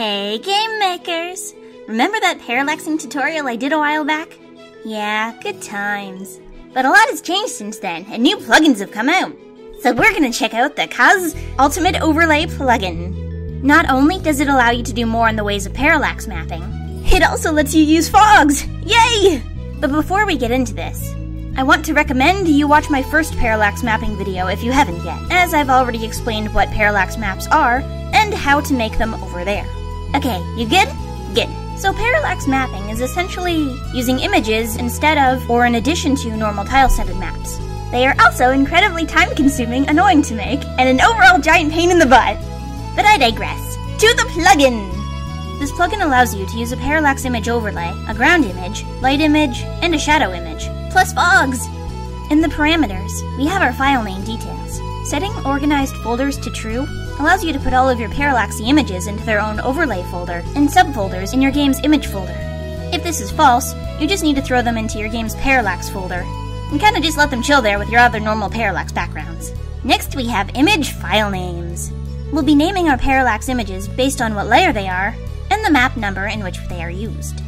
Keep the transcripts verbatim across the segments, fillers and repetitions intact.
Hey game makers! Remember that parallaxing tutorial I did a while back? Yeah, good times. But a lot has changed since then, and new plugins have come out. So we're gonna check out the Kaus Ultimate Overlay plugin. Not only does it allow you to do more in the ways of parallax mapping, it also lets you use fogs! Yay! But before we get into this, I want to recommend you watch my first parallax mapping video if you haven't yet, as I've already explained what parallax maps are and how to make them over there. Okay, you good? Good. So parallax mapping is essentially using images instead of or in addition to normal tile-setted maps. They are also incredibly time-consuming, annoying to make, and an overall giant pain in the butt. But I digress. To the plugin! This plugin allows you to use a parallax image overlay, a ground image, light image, and a shadow image, plus fogs! In the parameters, we have our file name details. Setting organized folders to true allows you to put all of your parallaxy images into their own overlay folder and subfolders in your game's image folder. If this is false, you just need to throw them into your game's parallax folder and kinda just let them chill there with your other normal parallax backgrounds. Next we have image file names. We'll be naming our parallax images based on what layer they are and the map number in which they are used.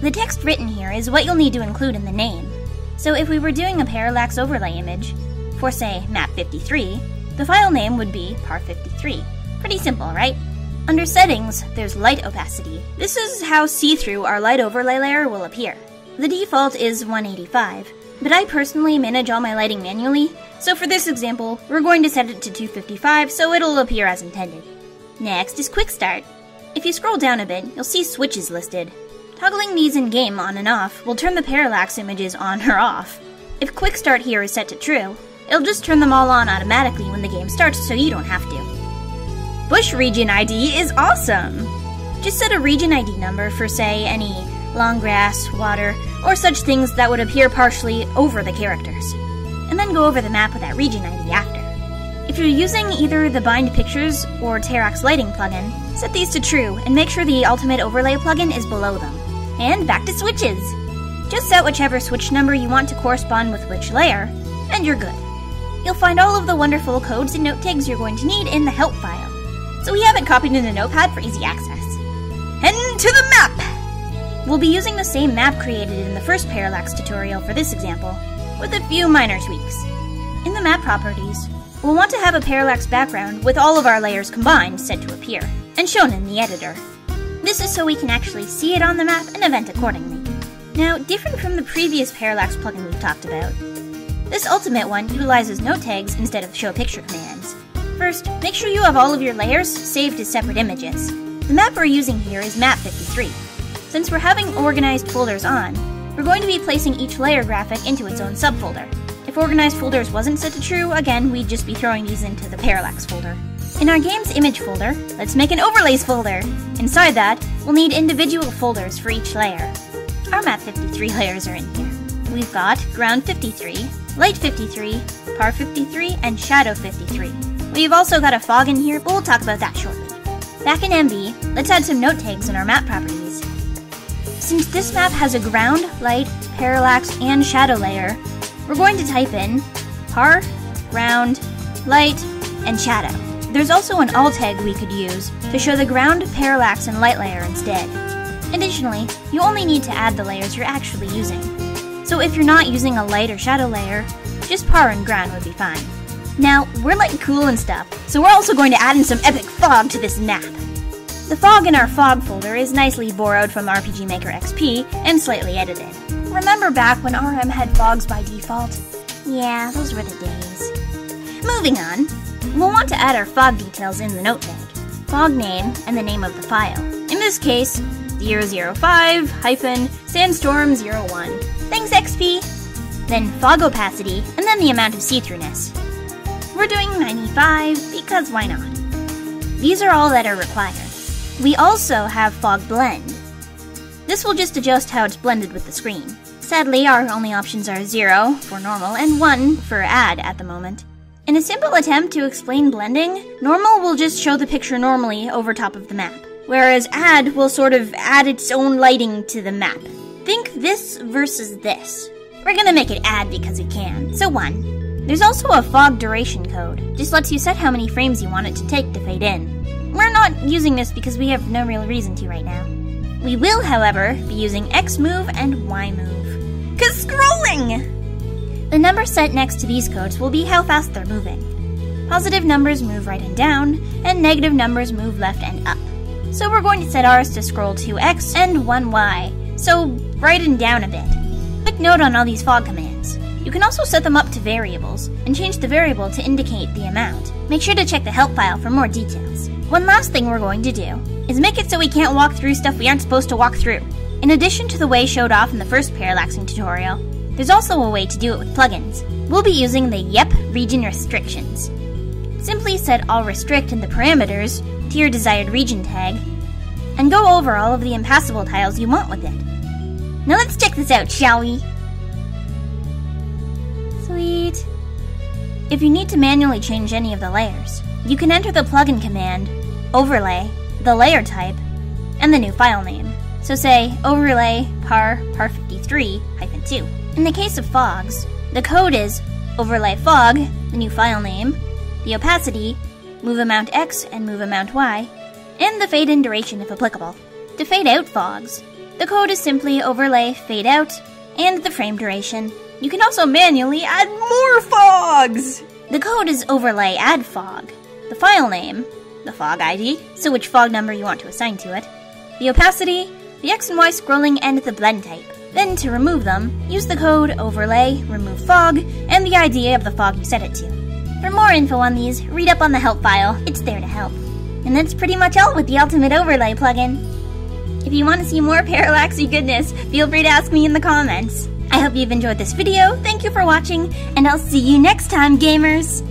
The text written here is what you'll need to include in the name. So if we were doing a parallax overlay image, for say, map fifty-three, the file name would be par fifty-three. Pretty simple, right? Under settings, there's light opacity. This is how see-through our light overlay layer will appear. The default is one eighty-five, but I personally manage all my lighting manually, so for this example, we're going to set it to two fifty-five so it'll appear as intended. Next is Quick Start. If you scroll down a bit, you'll see switches listed. Toggling these in-game on and off will turn the parallax images on or off. If Quick Start here is set to true, it'll just turn them all on automatically when the game starts so you don't have to. Bush region I D is awesome! Just set a region I D number for, say, any long grass, water, or such things that would appear partially over the characters, and then go over the map with that region I D after. If you're using either the Bind Pictures or Terrax Lighting plugin, set these to true and make sure the Ultimate Overlay plugin is below them. And back to switches! Just set whichever switch number you want to correspond with which layer, and you're good. You'll find all of the wonderful codes and note tags you're going to need in the help file, so we have it copied into Notepad for easy access. And to the map! We'll be using the same map created in the first parallax tutorial for this example, with a few minor tweaks. In the map properties, we'll want to have a parallax background with all of our layers combined set to appear, and shown in the editor. This is so we can actually see it on the map and event accordingly. Now, different from the previous parallax plugin we've talked about, this ultimate one utilizes note tags instead of show picture commands. First, make sure you have all of your layers saved as separate images. The map we're using here is map fifty-three. Since we're having organized folders on, we're going to be placing each layer graphic into its own subfolder. If organized folders wasn't set to true, again, we'd just be throwing these into the parallax folder. In our game's image folder, let's make an overlays folder. Inside that, we'll need individual folders for each layer. Our map fifty-three layers are in here. We've got ground fifty-three, light fifty-three, par fifty-three, and shadow fifty-three. We've also got a fog in here, but we'll talk about that shortly. Back in M V, let's add some note tags in our map properties. Since this map has a ground, light, parallax, and shadow layer, we're going to type in par, ground, light, and shadow. There's also an all tag we could use to show the ground, parallax, and light layer instead. Additionally, you only need to add the layers you're actually using. So if you're not using a light or shadow layer, just par and ground would be fine. Now, we're like cool and stuff, so we're also going to add in some epic fog to this map. The fog in our fog folder is nicely borrowed from R P G Maker X P and slightly edited. Remember back when R M had fogs by default? Yeah, those were the days. Moving on, we'll want to add our fog details in the note tag, fog name, and the name of the file. In this case, zero zero five dash sandstorm zero one. Thanks, X P! Then fog opacity, and then the amount of see-throughness. We're doing ninety-five, because why not? These are all that are required. We also have fog blend. This will just adjust how it's blended with the screen. Sadly, our only options are zero for normal and one for add at the moment. In a simple attempt to explain blending, normal will just show the picture normally over top of the map, whereas add will sort of add its own lighting to the map. Think this versus this. We're gonna make it add because we can, so one. There's also a fog duration code, just lets you set how many frames you want it to take to fade in. We're not using this because we have no real reason to right now. We will, however, be using X move and Y move. Cause scrolling! The number set next to these codes will be how fast they're moving. Positive numbers move right and down, and negative numbers move left and up. So we're going to set ours to scroll two X and one Y, so right and down a bit. Quick note on all these fog commands. You can also set them up to variables, and change the variable to indicate the amount. Make sure to check the help file for more details. One last thing we're going to do is make it so we can't walk through stuff we aren't supposed to walk through. In addition to the way showed off in the first parallaxing tutorial, there's also a way to do it with plugins. We'll be using the YEP region restrictions. Simply set all restrict in the parameters to your desired region tag, and go over all of the impassable tiles you want with it. Now let's check this out, shall we? Sweet. If you need to manually change any of the layers, you can enter the plugin command, overlay, the layer type, and the new file name. So say overlay par par fifty-three dash two. In the case of fogs, the code is overlay fog, the new file name, the opacity, move amount X and move amount Y, and the fade in duration if applicable. To fade out fogs, the code is simply overlay fade out and the frame duration. You can also manually add more fogs! The code is overlay add fog, the file name, the fog I D, so which fog number you want to assign to it, the opacity, the X and Y scrolling, and the blend type. Then to remove them, use the code overlay remove fog and the I D of the fog you set it to. For more info on these, read up on the help file, it's there to help. And that's pretty much all with the Ultimate Overlay plugin. If you want to see more parallaxy goodness, feel free to ask me in the comments. I hope you've enjoyed this video, thank you for watching, and I'll see you next time, gamers!